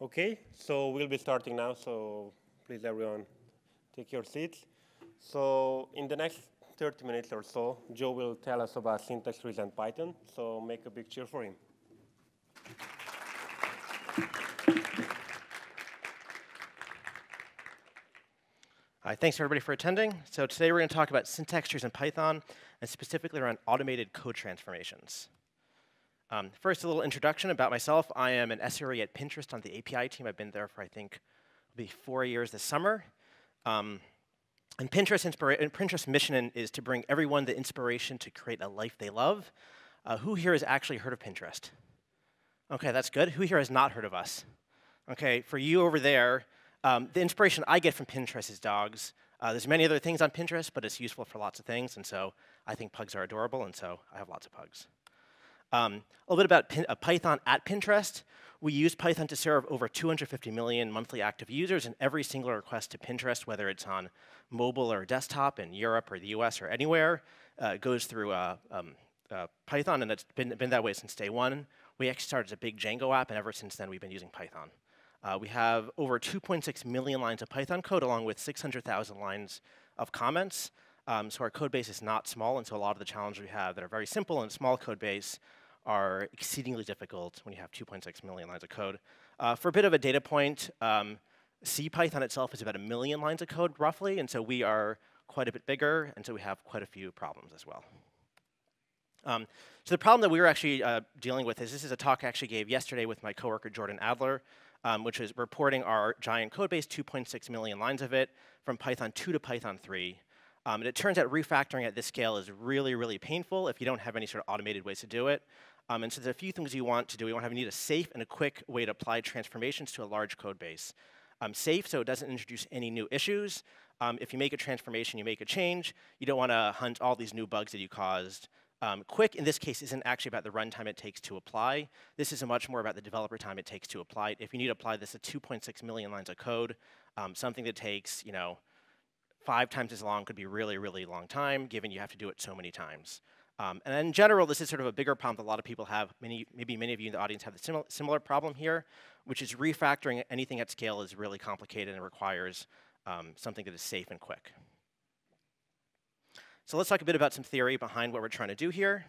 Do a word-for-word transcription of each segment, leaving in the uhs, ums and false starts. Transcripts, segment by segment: Okay, so we'll be starting now, so please everyone take your seats. So in the next thirty minutes or so, Joe will tell us about syntax trees and Python, so make a big cheer for him. Hi, thanks everybody for attending. So today we're going to talk about syntax trees in Python, and specifically around automated code transformations. Um, first, a little introduction about myself. I am an S R E at Pinterest on the A P I team. I've been there for, I think, it'll be four years this summer. Um, and Pinterest inspira Pinterest's mission is to bring everyone the inspiration to create a life they love. Uh, who here has actually heard of Pinterest? OK, that's good. Who here has not heard of us? OK, for you over there, um, the inspiration I get from Pinterest is dogs. Uh, there's many other things on Pinterest, but it's useful for lots of things. And so I think pugs are adorable, and so I have lots of pugs. Um, a little bit about Pin uh, Python at Pinterest. We use Python to serve over two hundred fifty million monthly active users in every single request to Pinterest, whether it's on mobile or desktop in Europe or the U S or anywhere. Uh, it goes through uh, um, uh, Python, and it's been, been that way since day one. We actually started as a big Django app, and ever since then we've been using Python. Uh, we have over two point six million lines of Python code, along with six hundred thousand lines of comments. Um, so our code base is not small, and so a lot of the challenges we have that are very simple and small code base are exceedingly difficult when you have two point six million lines of code. Uh, for a bit of a data point, um, CPython itself is about a million lines of code, roughly, and so we are quite a bit bigger, and so we have quite a few problems as well. Um, so the problem that we were actually uh, dealing with is, this is a talk I actually gave yesterday with my coworker Jordan Adler, um, which is reporting our giant code base, two point six million lines of it, from Python two to Python three. Um, and it turns out refactoring at this scale is really, really painful if you don't have any sort of automated ways to do it. Um, and so there's a few things you want to do. We want to have, need a safe and a quick way to apply transformations to a large code base. Um, safe, so it doesn't introduce any new issues. Um, if you make a transformation, you make a change. You don't want to hunt all these new bugs that you caused. Um, quick, in this case, isn't actually about the runtime it takes to apply. This is much more about the developer time it takes to apply it. If you need to apply this to two point six million lines of code, um, something that takes, you know, five times as long could be really, really long time, given you have to do it so many times. Um, and in general, this is sort of a bigger problem that a lot of people have. Many, maybe many of you in the audience have a similar, similar problem here, which is refactoring anything at scale is really complicated and requires um, something that is safe and quick. So let's talk a bit about some theory behind what we're trying to do here.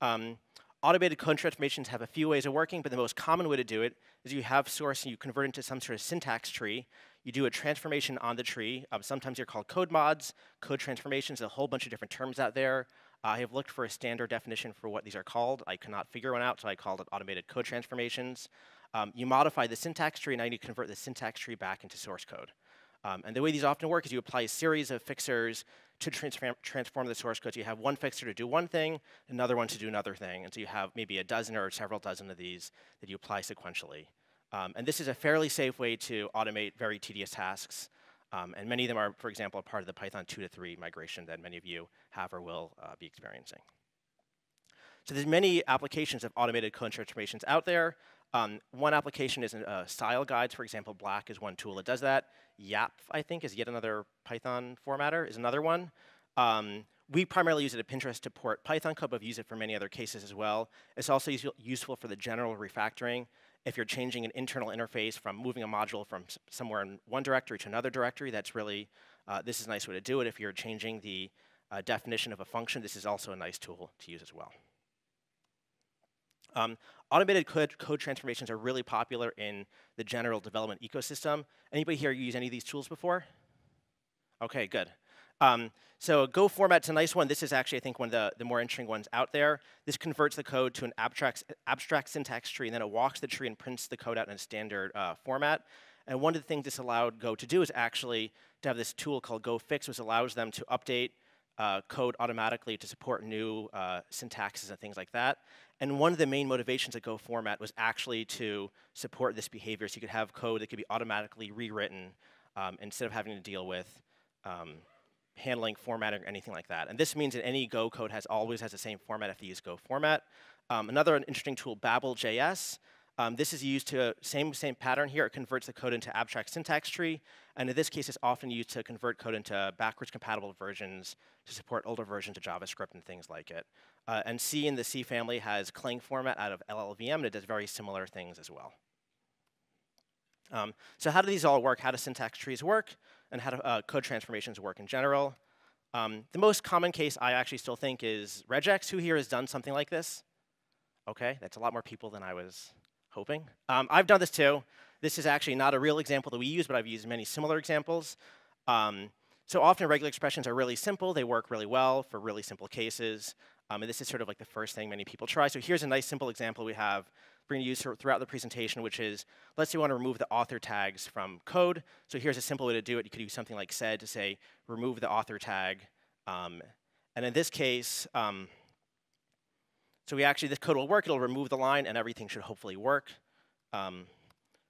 Um, automated code transformations have a few ways of working, but the most common way to do it is you have source and you convert into some sort of syntax tree. You do a transformation on the tree. Um, sometimes they're called code mods, code transformations, a whole bunch of different terms out there. Uh, I have looked for a standard definition for what these are called. I could not figure one out, so I called it automated code transformations. Um, you modify the syntax tree, and now you convert the syntax tree back into source code. Um, and the way these often work is you apply a series of fixers to transform, transform the source code. So you have one fixer to do one thing, another one to do another thing. And so you have maybe a dozen or several dozen of these that you apply sequentially. Um, and this is a fairly safe way to automate very tedious tasks. Um, and many of them are, for example, a part of the Python two to three migration that many of you have or will uh, be experiencing. So there's many applications of automated code transformations out there. Um, one application is uh, style guides. For example, Black is one tool that does that. Y A P F, I think, is yet another Python formatter, is another one. Um, We primarily use it at Pinterest to port Python code, but we use it for many other cases as well. It's also use useful for the general refactoring. If you're changing an internal interface from moving a module from somewhere in one directory to another directory, that's really, uh, this is a nice way to do it. If you're changing the uh, definition of a function, this is also a nice tool to use as well. Um, automated code, code transformations are really popular in the general development ecosystem. Anybody here use any of these tools before? OK, good. Um, so Go Format's a nice one. This is actually, I think, one of the, the more interesting ones out there. This converts the code to an abstract, abstract syntax tree, and then it walks the tree and prints the code out in a standard uh, format. And one of the things this allowed Go to do is actually to have this tool called GoFix, which allows them to update uh, code automatically to support new uh, syntaxes and things like that. And one of the main motivations at Go Format was actually to support this behavior, so you could have code that could be automatically rewritten um, instead of having to deal with um, handling, formatting, or anything like that. And this means that any Go code has always has the same format if you use Go Format. Um, another interesting tool, Babel dot J S. Um, this is used to same same pattern here. It converts the code into abstract syntax tree. And in this case, it's often used to convert code into backwards compatible versions to support older versions of JavaScript and things like it. Uh, and C in the C family has Clang format out of L L V M, and it does very similar things as well. Um, so how do these all work? How do syntax trees work? And how do uh, code transformations work in general? Um, the most common case I actually still think is regex. Who here has done something like this? OK, that's a lot more people than I was hoping. Um, I've done this too. This is actually not a real example that we use, but I've used many similar examples. Um, so often regular expressions are really simple. They work really well for really simple cases. Um, and this is sort of like the first thing many people try. So here's a nice simple example we have we're going to use throughout the presentation, which is, let's say you want to remove the author tags from code. So here's a simple way to do it. You could use something like sed to say, remove the author tag. Um, and in this case, um, so we actually, this code will work. It'll remove the line, and everything should hopefully work. Um,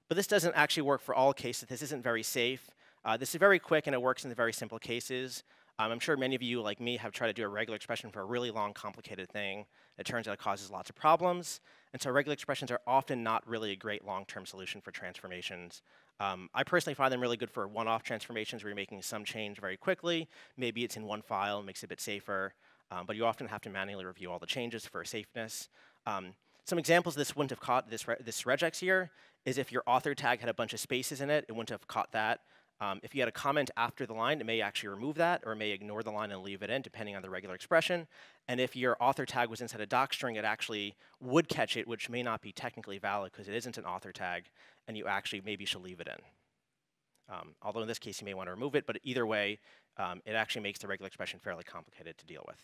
but this doesn't actually work for all cases. This isn't very safe. Uh, this is very quick, and it works in the very simple cases. Um, I'm sure many of you, like me, have tried to do a regular expression for a really long, complicated thing. It turns out it causes lots of problems. And so regular expressions are often not really a great long-term solution for transformations. Um, I personally find them really good for one-off transformations where you're making some change very quickly. Maybe it's in one file, makes it a bit safer. Um, but you often have to manually review all the changes for safeness. Um, some examples this wouldn't have caught, this, re this regex here, is if your author tag had a bunch of spaces in it, it wouldn't have caught that. Um, if you had a comment after the line, it may actually remove that, or it may ignore the line and leave it in, depending on the regular expression. And if your author tag was inside a docstring, it actually would catch it, which may not be technically valid because it isn't an author tag, and you actually maybe should leave it in. Um, although in this case, you may want to remove it, but either way, um, it actually makes the regular expression fairly complicated to deal with.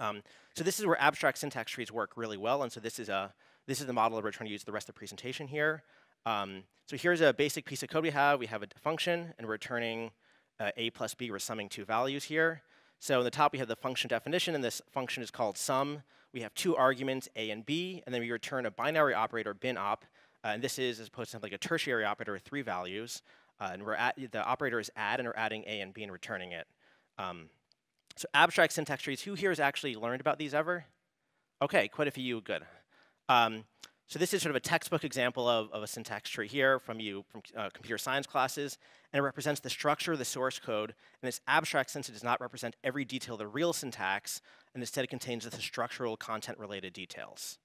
Um, so this is where abstract syntax trees work really well, and so this is, a, this is the model that we're trying to use the rest of the presentation here. Um, so here's a basic piece of code we have. We have a function, and we're returning uh, a plus b. We're summing two values here. So in the top, we have the function definition, and this function is called sum. We have two arguments, a and b, and then we return a binary operator, binop. Uh, and this is, as opposed to something like a tertiary operator with three values. Uh, and we're at, the operator is add, and we're adding a and b and returning it. Um, so abstract syntax trees. Who here has actually learned about these ever? OK, quite a few. Good. Um, So this is sort of a textbook example of, of a syntax tree here from you from uh, computer science classes, and it represents the structure of the source code. And it's abstract since it does not represent every detail of the real syntax, and instead it contains the structural content-related details.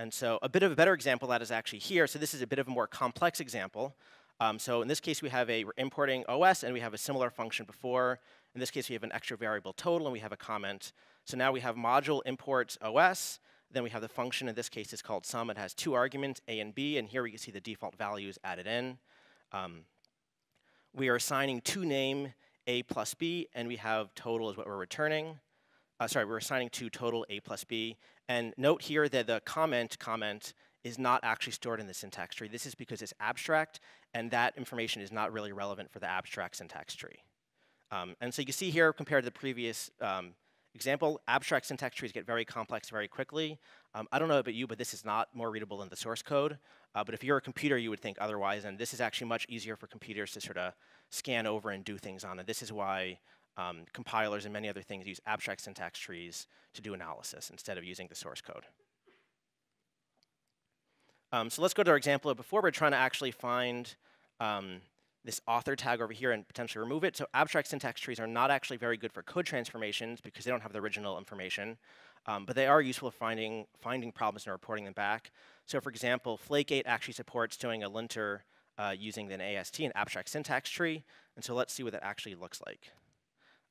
And so a bit of a better example of that is actually here. So this is a bit of a more complex example. Um, so in this case, we have a we're importing O S, and we have a similar function before. In this case, we have an extra variable total, and we have a comment. So now we have module imports O S. Then we have the function. In this case, it's called sum. It has two arguments, a and b. And here we can see the default values added in. Um, we are assigning to name a plus b. And we have total is what we're returning. Uh, sorry, we're assigning to total a plus b. And note here that the comment comment is not actually stored in the syntax tree. This is because it's abstract. And that information is not really relevant for the abstract syntax tree. Um, and so you can see here, compared to the previous um, example, abstract syntax trees get very complex very quickly. Um, I don't know about you, but this is not more readable than the source code. Uh, but if you're a computer, you would think otherwise. And this is actually much easier for computers to sort of scan over and do things on. And this is why um, compilers and many other things use abstract syntax trees to do analysis instead of using the source code. Um, so let's go to our example of before. We're trying to actually find um, this author tag over here and potentially remove it. So abstract syntax trees are not actually very good for code transformations because they don't have the original information. Um, but they are useful for finding, finding problems and reporting them back. So for example, Flake eight actually supports doing a linter uh, using an A S T, an abstract syntax tree. And so let's see what that actually looks like.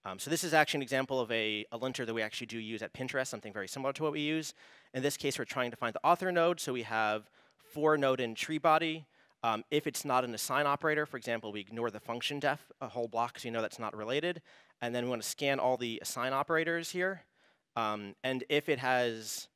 Um, so this is actually an example of a, a linter that we actually do use at Pinterest, something very similar to what we use. In this case, we're trying to find the author node. So we have for node in tree body. Um, if it's not an assign operator, for example, we ignore the function def a whole block, so you know that's not related. And then we want to scan all the assign operators here. Um, and if it has,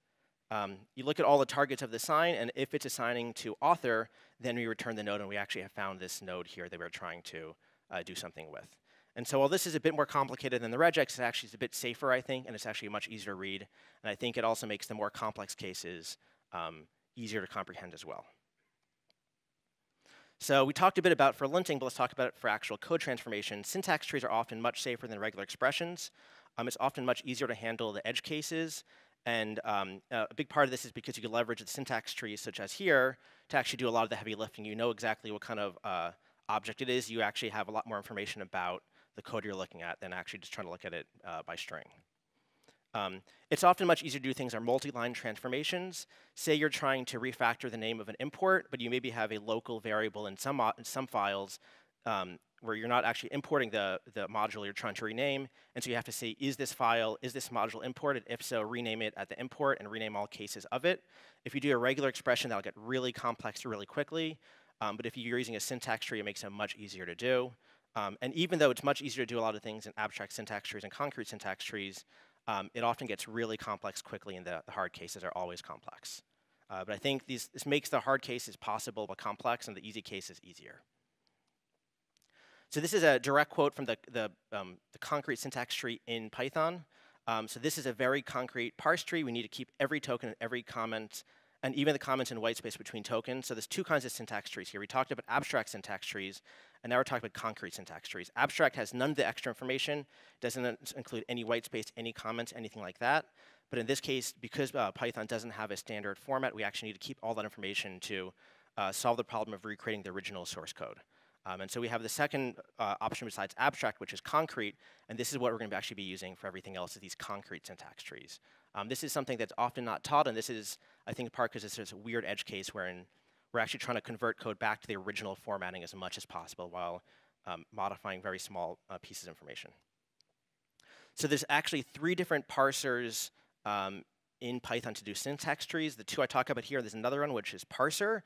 um, you look at all the targets of the sign, and if it's assigning to author, then we return the node, and we actually have found this node here that we're trying to uh, do something with. And so while this is a bit more complicated than the regex, it actually is a bit safer, I think, and it's actually much easier to read. And I think it also makes the more complex cases um, easier to comprehend as well. So we talked a bit about for linting, but let's talk about it for actual code transformation. Syntax trees are often much safer than regular expressions. Um, it's often much easier to handle the edge cases. And um, a big part of this is because you can leverage the syntax trees, such as here, to actually do a lot of the heavy lifting. You know exactly what kind of uh, object it is. You actually have a lot more information about the code you're looking at than actually just trying to look at it uh, by string. Um, it's often much easier to do things on multi-line transformations. Say you're trying to refactor the name of an import, but you maybe have a local variable in some, in some files um, where you're not actually importing the, the module you're trying to rename. And so you have to say, is this file, is this module imported? If so, rename it at the import and rename all cases of it. If you do a regular expression, that'll get really complex really quickly. Um, but if you're using a syntax tree, it makes it much easier to do. Um, and even though it's much easier to do a lot of things in abstract syntax trees and concrete syntax trees, um, it often gets really complex quickly, and the, the hard cases are always complex. Uh, but I think these, this makes the hard cases possible but complex, and the easy cases easier. So this is a direct quote from the, the, um, the concrete syntax tree in Python. Um, so this is a very concrete parse tree. We need to keep every token and every comment, and even the comments in white space between tokens. So there's two kinds of syntax trees here. We talked about abstract syntax trees, and now we're talking about concrete syntax trees. Abstract has none of the extra information, doesn't include any white space, any comments, anything like that. But in this case, because uh, Python doesn't have a standard format, we actually need to keep all that information to uh, solve the problem of recreating the original source code. Um, and so we have the second uh, option besides abstract, which is concrete, and this is what we're going to actually be using for everything else, is these concrete syntax trees. Um, this is something that's often not taught, and this is, I think, in part because this is a weird edge case wherein we're actually trying to convert code back to the original formatting as much as possible while um, modifying very small uh, pieces of information. So there's actually three different parsers um, in Python to do syntax trees. The two I talk about here, there's another one, which is Parser.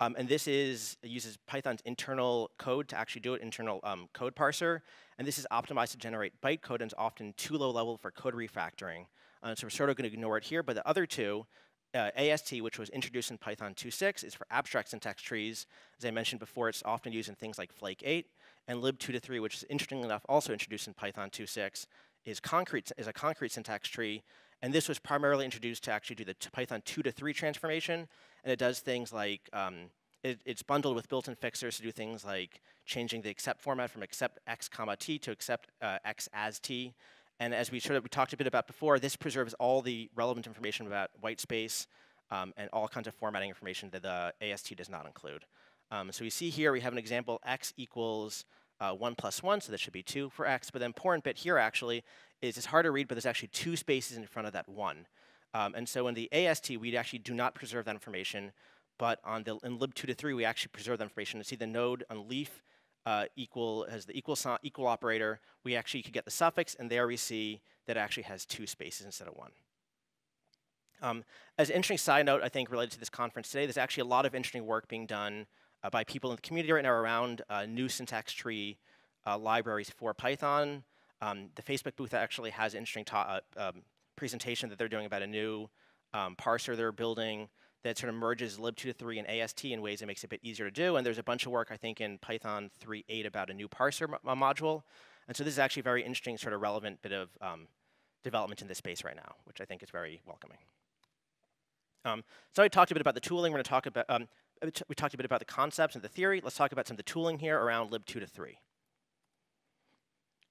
Um, and this is, it uses Python's internal code to actually do it, internal um, code parser. And this is optimized to generate bytecode, and is often too low level for code refactoring. Uh, so we're sort of going to ignore it here. But the other two, uh, A S T, which was introduced in Python two point six, is for abstract syntax trees. As I mentioned before, it's often used in things like Flake eight. And lib two to three, which is interestingly enough also introduced in Python two point six, is, concrete, is a concrete syntax tree. And this was primarily introduced to actually do the Python two to three transformation. And it does things like, um, it, it's bundled with built-in fixers to do things like changing the accept format from accept x comma t to accept uh, x as t. And as we sort of we talked a bit about before, this preserves all the relevant information about white space um, and all kinds of formatting information that the A S T does not include. Um, so we see here we have an example, x equals uh, one plus one, so this should be two for x. But the important bit here actually is it's hard to read, but there's actually two spaces in front of that one. Um, and so in the A S T, we actually do not preserve that information, but on the, in lib two to three, we actually preserve that information. You see the node on leaf uh, equal has the equal, so equal operator. We actually could get the suffix, and there we see that it actually has two spaces instead of one. Um, as an interesting side note, I think, related to this conference today, there's actually a lot of interesting work being done uh, by people in the community right now around uh, new syntax tree uh, libraries for Python. Um, the Facebook booth actually has an interesting talk. Uh, um, presentation that they're doing about a new um, parser they're building that sort of merges lib two to three and A S T in ways that makes it a bit easier to do. And there's a bunch of work, I think, in Python three point eight about a new parser mo module. And so this is actually a very interesting, sort of relevant bit of um, development in this space right now, which I think is very welcoming. Um, so I talked a bit about the tooling. We're going to talk about, um, we talked a bit about the concepts and the theory. Let's talk about some of the tooling here around lib two to three.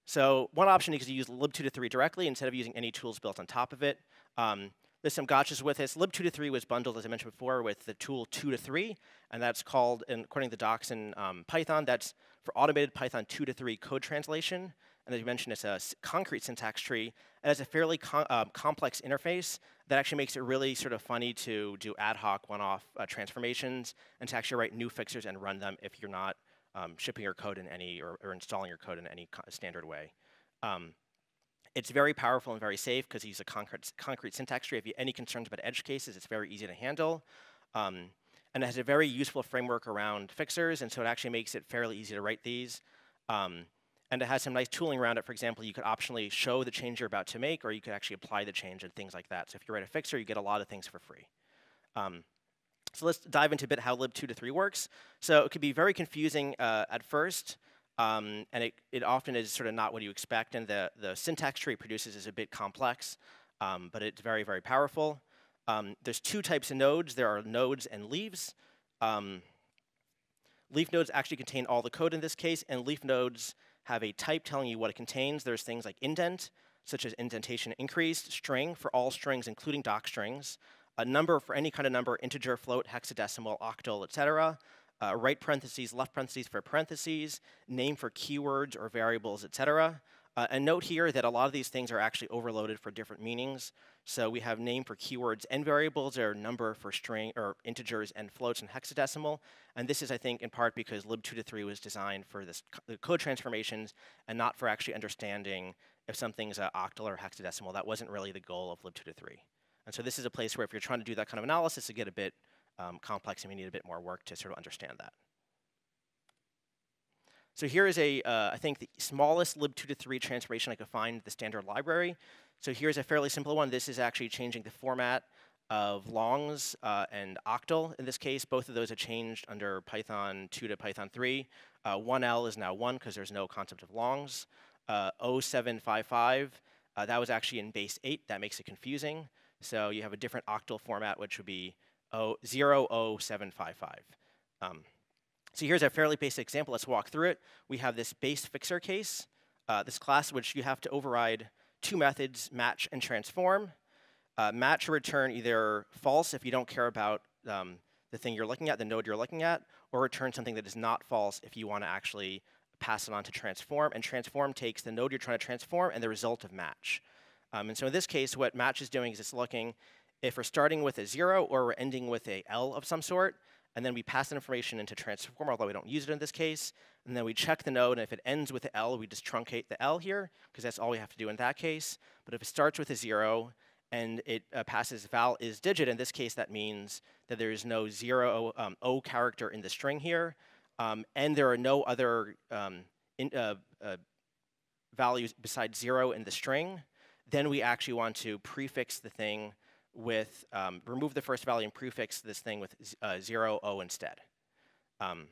So one option is to use lib two to three directly instead of using any tools built on top of it. Um, there's some gotchas with this. lib two to three was bundled, as I mentioned before, with the tool two to three, and that's called, and according to the docs in um, Python, that's for automated Python two to three code translation. And as you mentioned, it's a concrete syntax tree. It has a fairly com uh, complex interface that actually makes it really sort of funny to do ad hoc one-off uh, transformations and to actually write new fixers and run them if you're not Um, shipping your code in any, or, or installing your code in any standard way. Um, it's very powerful and very safe because you use a concrete, concrete syntax tree. If you have any concerns about edge cases, it's very easy to handle. Um, and it has a very useful framework around fixers, and so it actually makes it fairly easy to write these. Um, and it has some nice tooling around it. For example, you could optionally show the change you're about to make, or you could actually apply the change and things like that. So if you write a fixer, you get a lot of things for free. Um, So let's dive into a bit how lib two to three works. So it could be very confusing uh, at first, um, and it, it often is sort of not what you expect, and the, the syntax tree it produces is a bit complex, um, but it's very, very powerful. Um, there's two types of nodes. There are nodes and leaves. Um, leaf nodes actually contain all the code in this case, and leaf nodes have a type telling you what it contains. There's things like indent, such as indentation increased, string for all strings, including doc strings, a number for any kind of number, integer, float, hexadecimal, octal, et cetera, uh, right parentheses, left parentheses for parentheses, name for keywords or variables, et cetera, Uh, a note here that a lot of these things are actually overloaded for different meanings. So we have name for keywords and variables, or number for string or integers and floats and hexadecimal. And this is, I think, in part because lib two to three was designed for this the code transformations and not for actually understanding if something's uh, octal or hexadecimal. That wasn't really the goal of lib two to three. And so this is a place where if you're trying to do that kind of analysis, it get a bit um, complex, and we need a bit more work to sort of understand that. So here is a, uh, I think, the smallest lib two to three transformation I could find, the standard library. So here's a fairly simple one. This is actually changing the format of longs uh, and octal in this case. Both of those have changed under Python two to Python three. Uh, one L is now one because there's no concept of longs. Uh, oh seven five five, uh, that was actually in base eight. That makes it confusing. So you have a different octal format, which would be zero zero seven five five. Um, So here's a fairly basic example. Let's walk through it. We have this base fixer case, uh, this class which you have to override two methods, match and transform. Uh, match will return either false if you don't care about um, the thing you're looking at, the node you're looking at, or return something that is not false if you want to actually pass it on to transform. And transform takes the node you're trying to transform and the result of match. Um, and so in this case, what match is doing is it's looking if we're starting with a zero or we're ending with a L of some sort, and then we pass that information into transform, although we don't use it in this case. And then we check the node, and if it ends with an L, we just truncate the L here, because that's all we have to do in that case. But if it starts with a zero, and it uh, passes val is digit, in this case that means that there is no zero um, O character in the string here, um, and there are no other um, in, uh, uh, values besides zero in the string, then we actually want to prefix the thing with, um, remove the first value and prefix this thing with uh, zero, O instead. Um,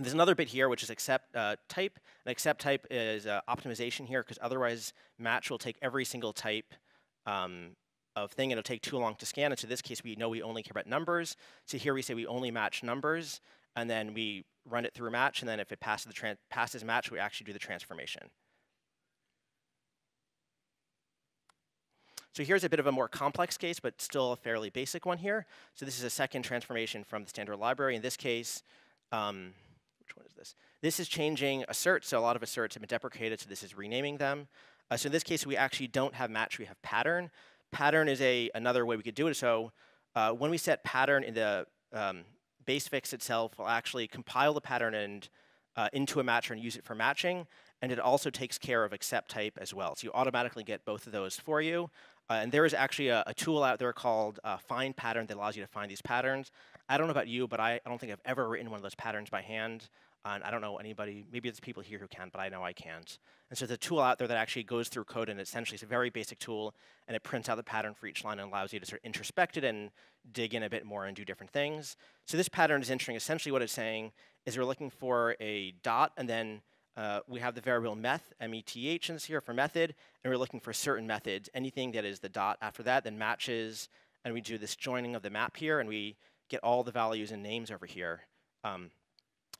there's another bit here which is accept uh, type. And accept type is uh, optimization here, because otherwise match will take every single type um, of thing, and it'll take too long to scan. And so in this case, we know we only care about numbers. So here we say we only match numbers, and then we run it through match, and then if it passes, the tran passes match, we actually do the transformation. So here's a bit of a more complex case, but still a fairly basic one here. So this is a second transformation from the standard library. In this case, um, which one is this? This is changing asserts. So a lot of asserts have been deprecated, so this is renaming them. Uh, so in this case, we actually don't have match. We have pattern. Pattern is a another way we could do it. So uh, when we set pattern in the um, base fix itself, we'll actually compile the pattern and uh, into a matcher and use it for matching. And it also takes care of accept type as well. So you automatically get both of those for you. Uh, and there is actually a, a tool out there called uh, Find Pattern that allows you to find these patterns. I don't know about you, but I, I don't think I've ever written one of those patterns by hand. Uh, and I don't know anybody, maybe there's people here who can, but I know I can't. And so there's a tool out there that actually goes through code, and essentially it's a very basic tool, and it prints out the pattern for each line and allows you to sort of introspect it and dig in a bit more and do different things. So this pattern is interesting. Essentially what it's saying is we're looking for a dot, and then Uh, we have the variable meth, M E T H, in this here for method, and we're looking for certain methods. Anything that is the dot after that then matches, and we do this joining of the map here, and we get all the values and names over here. Um,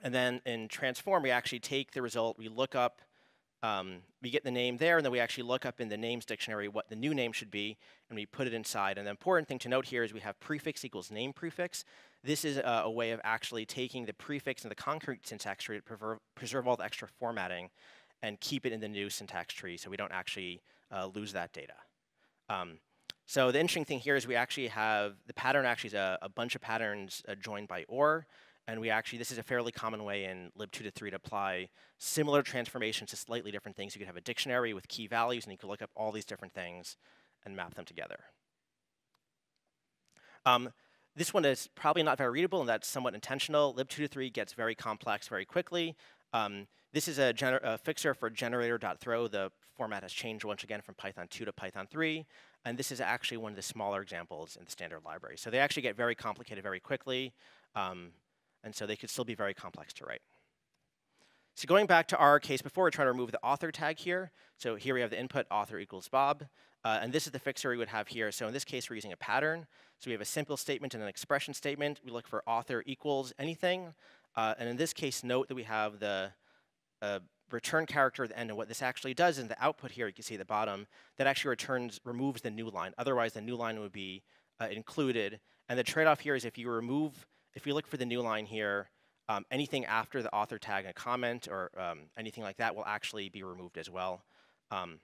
and then in transform, we actually take the result, we look up, um, we get the name there, and then we actually look up in the names dictionary what the new name should be, and we put it inside. And the important thing to note here is we have prefix equals name prefix. This is uh, a way of actually taking the prefix and the concrete syntax tree to preserve all the extra formatting and keep it in the new syntax tree so we don't actually uh, lose that data. Um, so the interesting thing here is we actually have, the pattern actually is a, a bunch of patterns uh, joined by or, and we actually, this is a fairly common way in lib two to three to apply similar transformations to slightly different things. You could have a dictionary with key values, and you could look up all these different things and map them together. Um, This one is probably not very readable, and that's somewhat intentional. lib two to three gets very complex very quickly. Um, this is a, a fixer for generator.throw. The format has changed once again from Python two to Python three. And this is actually one of the smaller examples in the standard library. So they actually get very complicated very quickly. Um, and so they could still be very complex to write. So going back to our case before, we're trying to remove the author tag here. So here we have the input author equals Bob. Uh, and this is the fixer we would have here. So in this case, we're using a pattern. So we have a simple statement and an expression statement. We look for author equals anything. Uh, and in this case, note that we have the uh, return character at the end. And what this actually does in the output here, you can see at the bottom, that actually returns, removes the new line. Otherwise, the new line would be uh, included. And the trade-off here is if you remove, if you look for the new line here, um, anything after the author tag and a comment or um, anything like that will actually be removed as well. Um,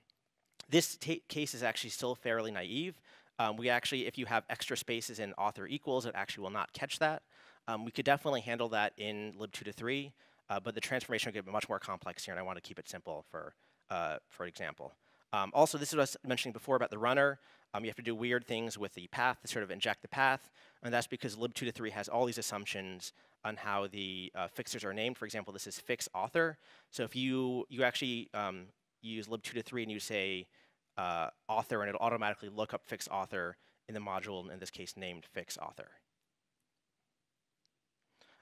this case is actually still fairly naive. Um, we actually, if you have extra spaces in author equals, it actually will not catch that. Um, we could definitely handle that in lib two to three, uh, but the transformation would get much more complex here, and I want to keep it simple for, uh, for example. Um, also, this is what I was mentioning before about the runner. Um, you have to do weird things with the path to sort of inject the path, and that's because lib two to three has all these assumptions on how the uh, fixers are named. For example, this is fix author. So if you, you actually um, use lib two to three and you say uh, author, and it'll automatically look up fix author in the module, and in this case, named fix author.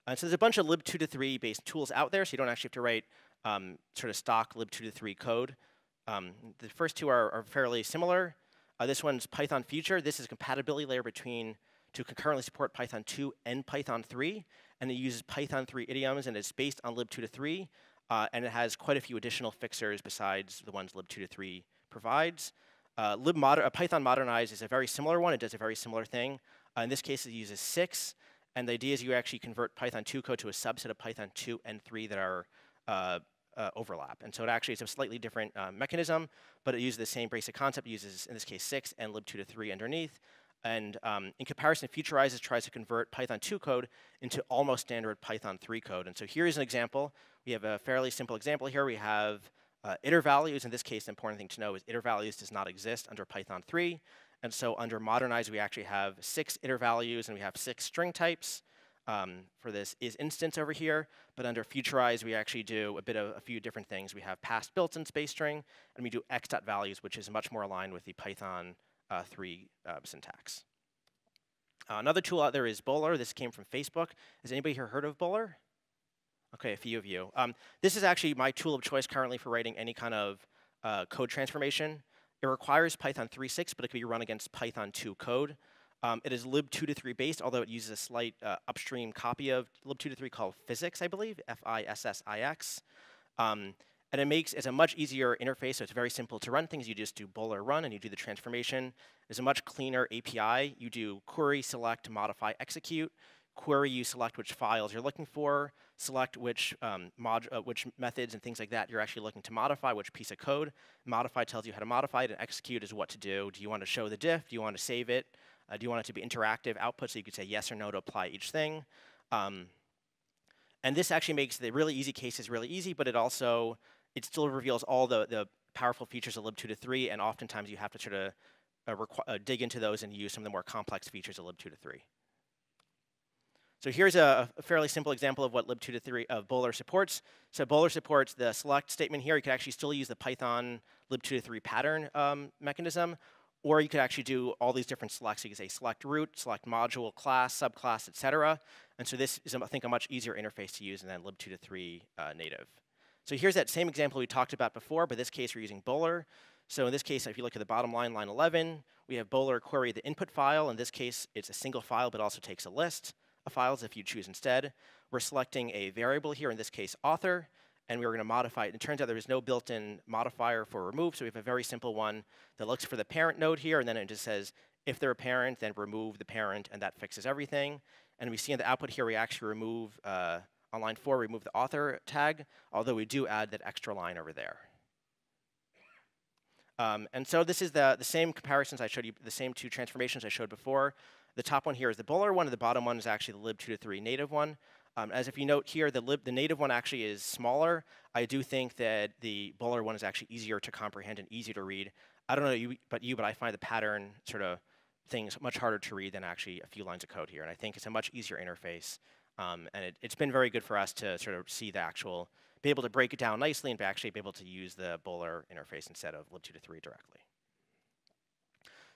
And so there's a bunch of lib two to three based tools out there, so you don't actually have to write um, sort of stock lib two to three code. Um, the first two are, are fairly similar. Uh, this one's Python Future. This is a compatibility layer between to concurrently support Python two and Python three, and it uses Python three idioms, and it's based on lib two to three, uh, and it has quite a few additional fixers besides the ones lib two to three provides. Uh, lib moder uh, Python Modernize is a very similar one. It does a very similar thing. Uh, in this case, it uses six, and the idea is you actually convert Python two code to a subset of Python two and three that are uh, Uh, overlap. And so it actually is a slightly different uh, mechanism, but it uses the same basic concept. It uses, in this case, six and lib two to three underneath. And um, in comparison, Futurizes tries to convert Python two code into almost standard Python three code. And so here's an example. We have a fairly simple example here. We have uh, iter values. In this case, the important thing to know is iter values does not exist under Python three. And so under Modernize, we actually have six iter values, and we have six string types. Um, for this is instance over here, but under Futurize we actually do a bit of a few different things. We have past built-in space string, and we do x.values, which is much more aligned with the Python uh, three uh, syntax. Uh, another tool out there is Bowler. This came from Facebook. Has anybody here heard of Bowler? Okay, a few of you. Um, this is actually my tool of choice currently for writing any kind of uh, code transformation. It requires Python three point six, but it can be run against Python two code. Um, it is lib two to three based, although it uses a slight uh, upstream copy of lib two to three called FISSX, I believe, F I S S I X. Um, and it makes it's a much easier interface, so it's very simple to run things. You just do bowler run, and you do the transformation. There's a much cleaner A P I. You do query, select, modify, execute. Query, you select which files you're looking for, select which um, mod uh, which methods and things like that you're actually looking to modify, which piece of code. Modify tells you how to modify it, and execute is what to do. Do you want to show the diff? Do you want to save it? Uh, do you want it to be interactive output, so you could say yes or no to apply each thing? Um, and this actually makes the really easy cases really easy, but it also, it still reveals all the, the powerful features of lib two to three, and oftentimes you have to sort of uh, uh, dig into those and use some of the more complex features of lib two to three. So here's a, a fairly simple example of what lib two to three of Bowler supports. So Bowler supports the select statement here. You could actually still use the Python lib two to three pattern um, mechanism, or you could actually do all these different selects. You could say select root, select module, class, subclass, et cetera. And so this is, I think, a much easier interface to use than lib two to three uh, native. So here's that same example we talked about before, but in this case, we're using Bowler. So in this case, if you look at the bottom line, line eleven, we have Bowler query the input file. In this case, it's a single file, but also takes a list of files if you choose instead. We're selecting a variable here, in this case, author, and we were going to modify it. It turns out there was no built-in modifier for remove, so we have a very simple one that looks for the parent node here, and then it just says, if they're a parent, then remove the parent, and that fixes everything. And we see in the output here, we actually remove, uh, on line four, remove the author tag, although we do add that extra line over there. Um, and so this is the, the same comparisons I showed you, the same two transformations I showed before. The top one here is the Bowler one, and the bottom one is actually the lib two to three native one. Um, as if you note here, the, lib, the native one actually is smaller. I do think that the Bowler one is actually easier to comprehend and easier to read. I don't know you, but you, but I find the pattern sort of things much harder to read than actually a few lines of code here. And I think it's a much easier interface. Um, and it, it's been very good for us to sort of see the actual, be able to break it down nicely and actually be able to use the Bowler interface instead of lib two to three directly.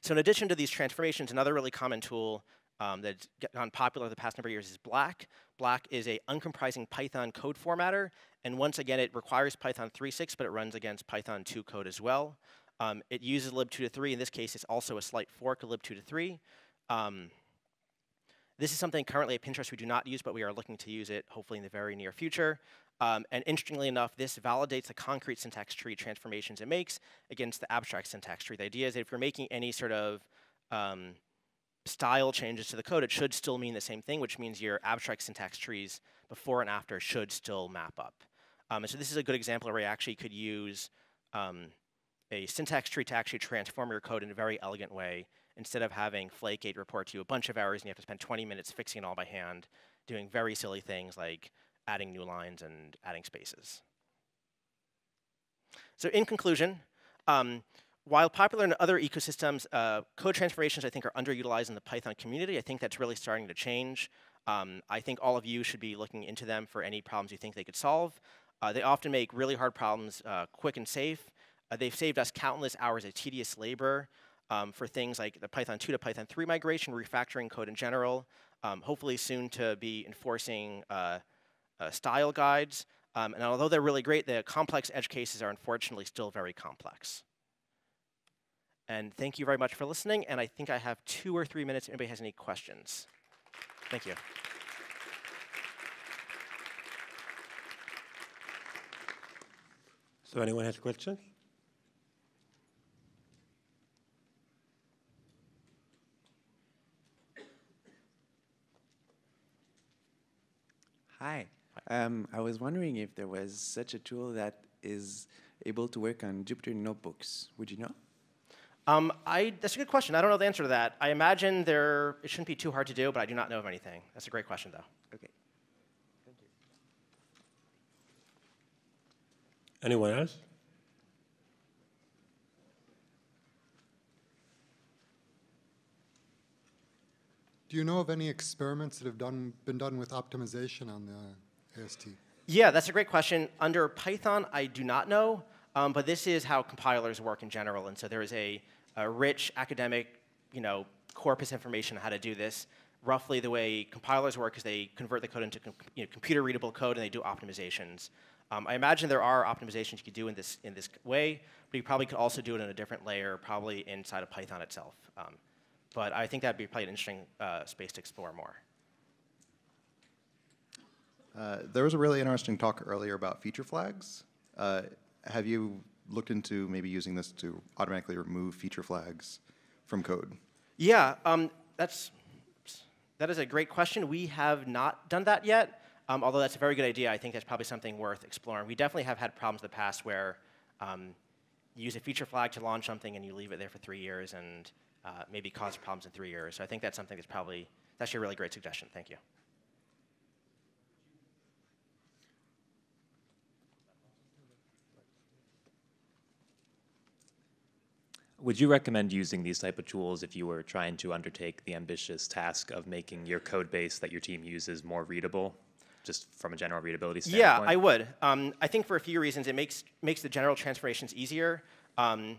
So in addition to these transformations, another really common tool Um, that's gotten popular over the past number of years is Black. Black is a uncomprising Python code formatter, and once again, it requires Python three point six, but it runs against Python two code as well. Um, it uses lib two to three. In this case, it's also a slight fork of lib two to three. Um, this is something currently at Pinterest we do not use, but we are looking to use it hopefully in the very near future. Um, and interestingly enough, this validates the concrete syntax tree transformations it makes against the abstract syntax tree. The idea is that if you're making any sort of um, style changes to the code, it should still mean the same thing, which means your abstract syntax trees before and after should still map up. Um, and so this is a good example where you actually could use um, a syntax tree to actually transform your code in a very elegant way, instead of having Flake eight report to you a bunch of hours and you have to spend twenty minutes fixing it all by hand, doing very silly things like adding new lines and adding spaces. So in conclusion, um, while popular in other ecosystems, uh, code transformations I think are underutilized in the Python community. I think that's really starting to change. Um, I think all of you should be looking into them for any problems you think they could solve. Uh, they often make really hard problems uh, quick and safe. Uh, they've saved us countless hours of tedious labor um, for things like the Python two to Python three migration, refactoring code in general, um, hopefully soon to be enforcing uh, uh, style guides. Um, and although they're really great, the complex edge cases are unfortunately still very complex. And thank you very much for listening. And I think I have two or three minutes if anybody has any questions. Thank you. So anyone has a question? Hi. Um, I was wondering if there was such a tool that is able to work on Jupyter notebooks. Would you know? Um, I, that's a good question. I don't know the answer to that. I imagine there, it shouldn't be too hard to do, but I do not know of anything. That's a great question, though. OK. Thank you. Anyone else? Do you know of any experiments that have done, been done with optimization on the A S T? Yeah, that's a great question. Under Python, I do not know. Um, but this is how compilers work in general. And so there is a, a rich academic you know, corpus information on how to do this. Roughly the way compilers work is they convert the code into com you know, computer-readable code, and they do optimizations. Um, I imagine there are optimizations you could do in this, in this way, but you probably could also do it in a different layer, probably inside of Python itself. Um, but I think that would be probably an interesting uh, space to explore more. Uh, there was a really interesting talk earlier about feature flags. Uh, Have you looked into maybe using this to automatically remove feature flags from code? Yeah, um, that's, that is a great question. We have not done that yet, um, although that's a very good idea. I think that's probably something worth exploring. We definitely have had problems in the past where um, you use a feature flag to launch something and you leave it there for three years and uh, maybe cause problems in three years. So I think that's something that's probably, that's actually a really great suggestion. Thank you. Would you recommend using these type of tools if you were trying to undertake the ambitious task of making your code base that your team uses more readable, just from a general readability standpoint? Yeah, I would. Um, I think for a few reasons. It makes, makes the general transformations easier. Um,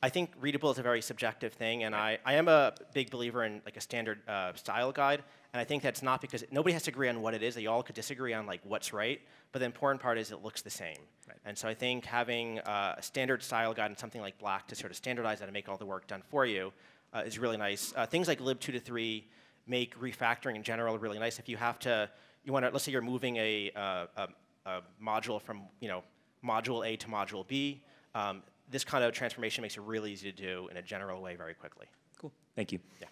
I think readable is a very subjective thing, and I, I am a big believer in like a standard uh, style guide, and I think that's not because it, nobody has to agree on what it is. They all could disagree on like what's right, but the important part is it looks the same. Right. And so I think having uh, a standard style guide and something like Black to sort of standardize that and make all the work done for you uh, is really nice. Uh, things like lib two to three make refactoring in general really nice. If you have to, you want to, let's say you're moving a, uh, a, a module from you know module A to module B. Um, This kind of transformation makes it really easy to do in a general way very quickly. Cool. Thank you. Yeah.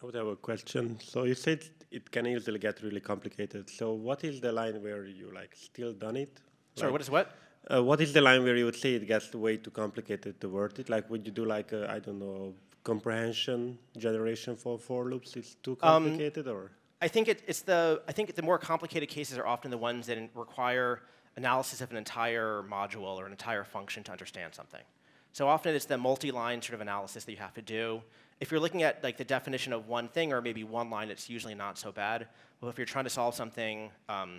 I would have a question. So you said it can easily get really complicated. So what is the line where you like still done it? Sorry, like, what is what? Uh, what is the line where you would say it gets way too complicated to worth it? Like would you do like a, I don't know, comprehension generation for for loops? It's too complicated, um, or? I think it, it's the I think the more complicated cases are often the ones that require analysis of an entire module or an entire function to understand something. So often it's the multi-line sort of analysis that you have to do. If you're looking at like the definition of one thing or maybe one line, it's usually not so bad. Well, if you're trying to solve something, um,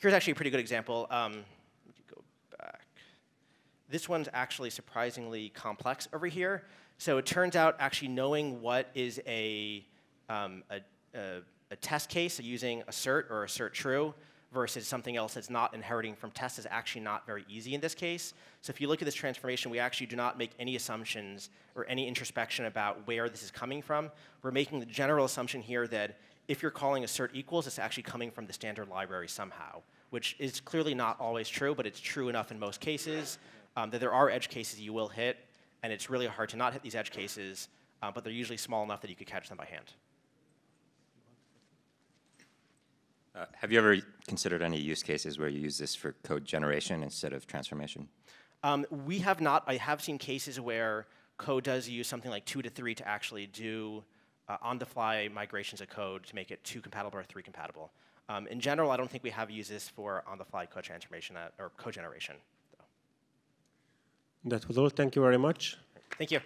here's actually a pretty good example. Um, let me go back. This one's actually surprisingly complex over here. So it turns out actually knowing what is a, um, a, a, a test case, so using assert or assert true, versus something else that's not inheriting from tests is actually not very easy in this case. So if you look at this transformation, we actually do not make any assumptions or any introspection about where this is coming from. We're making the general assumption here that if you're calling assert equals, it's actually coming from the standard library somehow, which is clearly not always true, but it's true enough in most cases um, that there are edge cases you will hit, and it's really hard to not hit these edge cases, uh, but they're usually small enough that you could catch them by hand. Uh, have you ever considered any use cases where you use this for code generation instead of transformation? Um, we have not. I have seen cases where code does use something like two to three to actually do uh, on-the-fly migrations of code to make it two compatible or three compatible. Um, in general, I don't think we have used this for on-the-fly code transformation uh, or code generation. Though. That was all. Thank you very much. Thank you.